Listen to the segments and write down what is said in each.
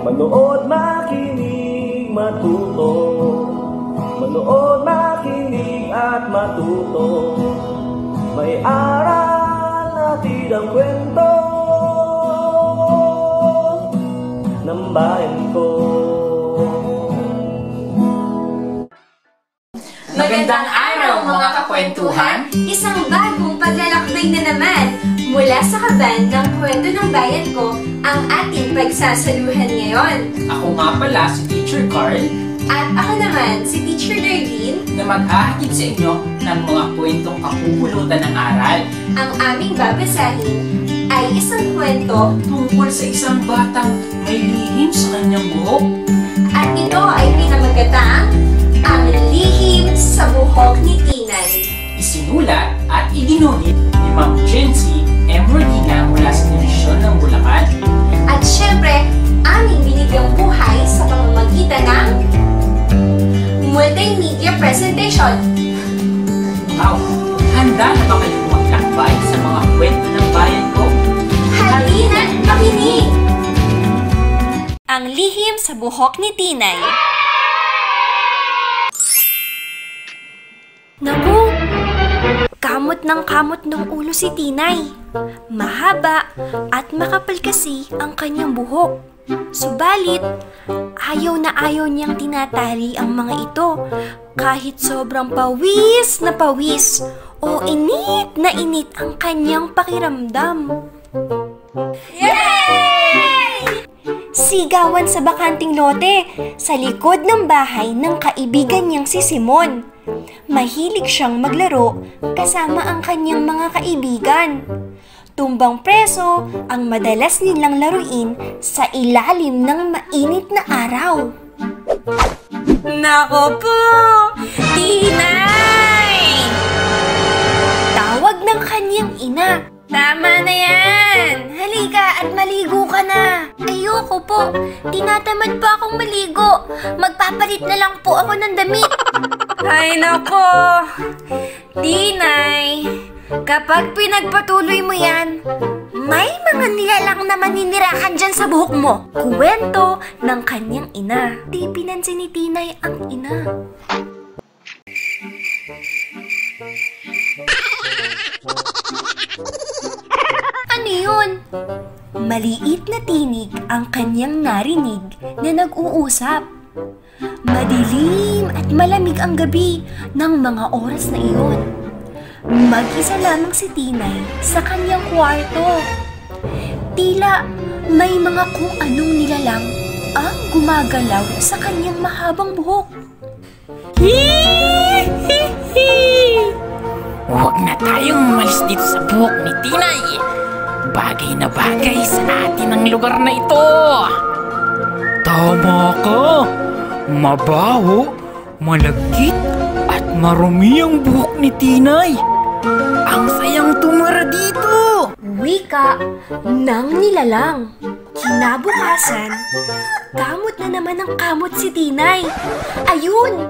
Manood, makinig, matuto. Manood, makinig at matuto. May aral natin ang kwento ng bayan ko. Magandang araw mga kakwentuhan! Isang bagong paglalakbay na naman mula sa kabandang kwento ng bayan ko ang ating pagsasaluhan ngayon. Ako nga pala si Teacher Carl. At ako naman si Teacher Darlene, na mag-ahagid sa inyo ng mga kwentong kapupulutan ng aral. Ang aming babasahin ay isang kwento tungkol sa isang batang may lihim sa kanyang buhok. At ito ay pinamagatang Ang Lihim sa Buhok ni Tinay. Isinulat at iginuhit ni Ma'am Jency M. Rodina mula sa Divisyon ng Bulacan. At syempre, aming binigyang buhay sa pamamagitan ng multimedia presentation. Wow! Handa na ba kayo maglakbay sa mga kwento ng bayan ko? Halina't makinig! Ang Lihim sa Buhok ni Tinay. Naku! Kamot ng kamot ng ulo si Tinay. Mahaba at makapal kasi ang kanyang buhok. Subalit, ayaw na ayaw niyang tinatali ang mga ito kahit sobrang pawis na pawis o init na init ang kanyang pakiramdam. Yay! Sigawan sa bakanting lote sa likod ng bahay ng kaibigan niyang si Simon. Mahilig siyang maglaro kasama ang kanyang mga kaibigan. Tumbang preso ang madalas nilang laruin sa ilalim ng mainit na araw. Nako po! Tinay! Tawag ng kanyang ina. Tama na yan! Halika at maligo ka na! Ayoko po! Tinatamad po akong maligo! Magpapalit na lang po ako ng damit! Ay nako! Tinay! Kapag pinagpatuloy mo yan, may mga nilalang na maninirahan dyan sa buhok mo. Kuwento ng kanyang ina. Di pinansin ni Tinay ang ina. Ano yun? Maliit na tinig ang kanyang narinig na nag-uusap. Madilim at malamig ang gabi ng mga oras na iyon. Mag-isa lamang si Tinay sa kanyang kwarto. Tila may mga kung anong nilalang ang gumagalaw sa kanyang mahabang buhok. Huwag na tayong umalis dito sa buhok ni Tinay. Bagay na bagay sa atin ang lugar na ito. Tama ka. Mabaho, malagkit at marumi ang buhok ni Tinay. Ang sayang tumara dito! Wika nang nilalang. Kinabukasan, kamot na naman ang kamot si Tinay. Ayun!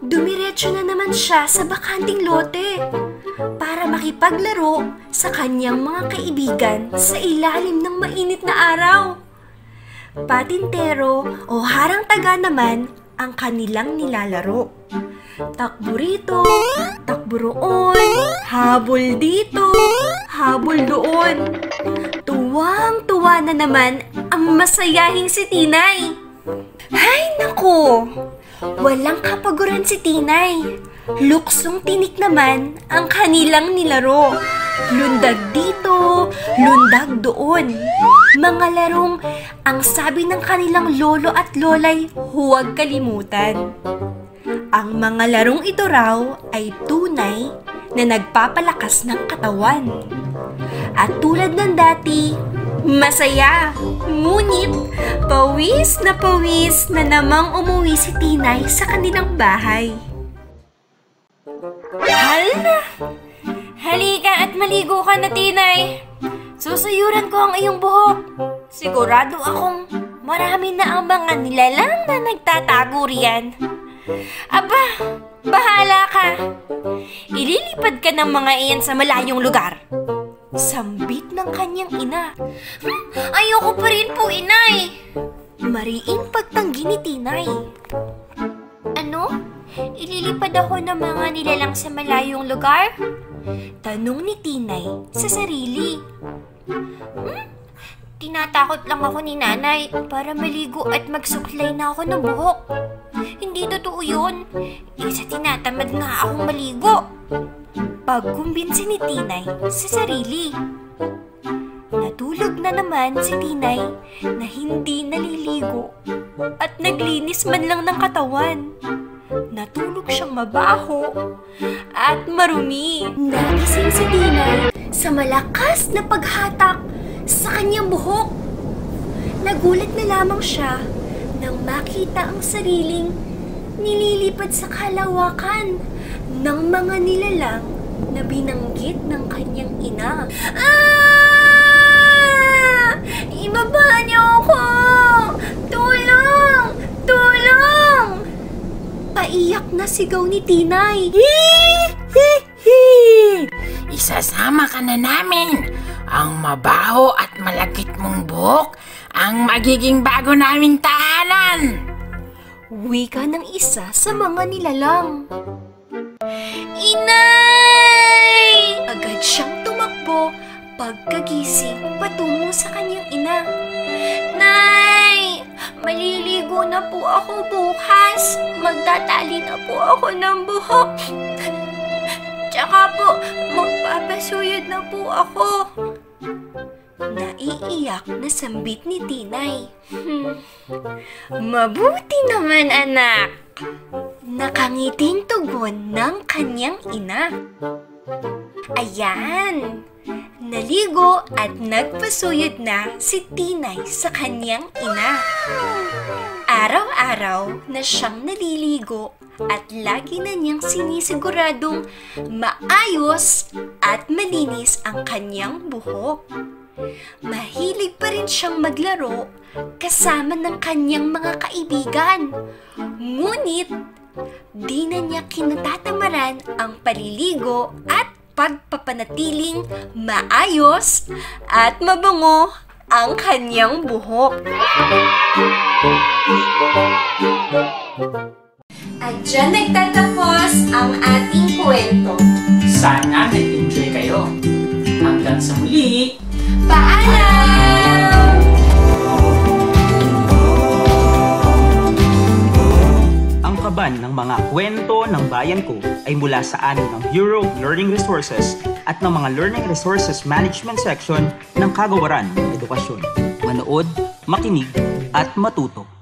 Dumiretso na naman siya sa bakanting lote para makipaglaro sa kanyang mga kaibigan sa ilalim ng mainit na araw. Patintero o harang taga naman ang kanilang nilalaro. Takbo rito, takbo roon, habol dito, habol doon. Tuwang-tuwa na naman ang masayahing si Tinay. Hay naku! Walang kapaguran si Tinay. Luksong tinik naman ang kanilang nilaro. Lundag dito, lundag doon. Mga larong ang sabi ng kanilang lolo at lolay huwag kalimutan. Ang mga larong ito raw ay tunay na nagpapalakas ng katawan. At tulad ng dati, masaya, ngunit pawis na namang umuwi si Tinay sa kanilang bahay. Hala! Halika at maligo ka na, Tinay. Susuyuran ko ang iyong buhok. Sigurado akong marami na ang mga nilalang na nagtatago riyan. Aba, bahala ka. Ilipad ka ng mga iyan sa malayong lugar. Sambit ng kanyang ina. Ayoko pa rin po, inay. Mariing pagtanggi ni Tinay. Ano? Ililipad ako ng mga nilalang sa malayong lugar? Tanong ni Tinay sa sarili. Tinatakot lang ako ni nanay para maligo at magsuklay na ako ng buhok. Hindi totoo yun. Isa tinatamad nga akong maligo. Pagkumbinsi ni Tinay sa sarili. Natulog na naman si Tinay na hindi naliligo at naglinis man lang ng katawan. Natulog siyang mabaho at marumi. Nagising si Tinay sa malakas na paghatak sa kanyang buhok. Nagulat na lamang siya nang makita ang sariling nililipad sa kalawakan ng mga nilalang na binanggit ng kanyang ina. Ah! Ibaba niyo ako! Tulong! Tulong! Paiyak na sigaw ni Tinay. Isasama ka na namin. Ang mabaho at malagkit mong buhok ang magiging bago naming tahanan! Wika ng isa sa mga nilalang. Inay! Agad siyang tumakbo pagkagising patungo sa kanyang ina. Nay! Maliligo na po ako bukas. Magtatali na po ako ng buhok. Tsaka po, magpapasuyod na po ako. Naiiyak na sambit ni Tinay. Mabuti naman, anak! Nakangiting tugon ng kanyang ina. Ayan! Naligo at nagpasuyod na si Tinay sa kanyang ina. Araw-araw na siyang naliligo at lagi na niyang sinisiguradong maayos at malinis ang kanyang buhok. Mahilig pa rin siyang maglaro kasama ng kanyang mga kaibigan. Ngunit, di na niya kinatatamaran ang paliligo at pagpapanatiling maayos at mabango ang kanyang buhok. At dyan nagtatapos ang ating kwento. Sana nag-enjoy kayo. Hanggang sa muli! Paalam! Ang kaban ng mga kwento ng bayan ko ay mula sa ani ng Bureau of Learning Resources at ng mga Learning Resources Management Section ng Kagawaran ng Edukasyon. Manood, makinig, at matuto.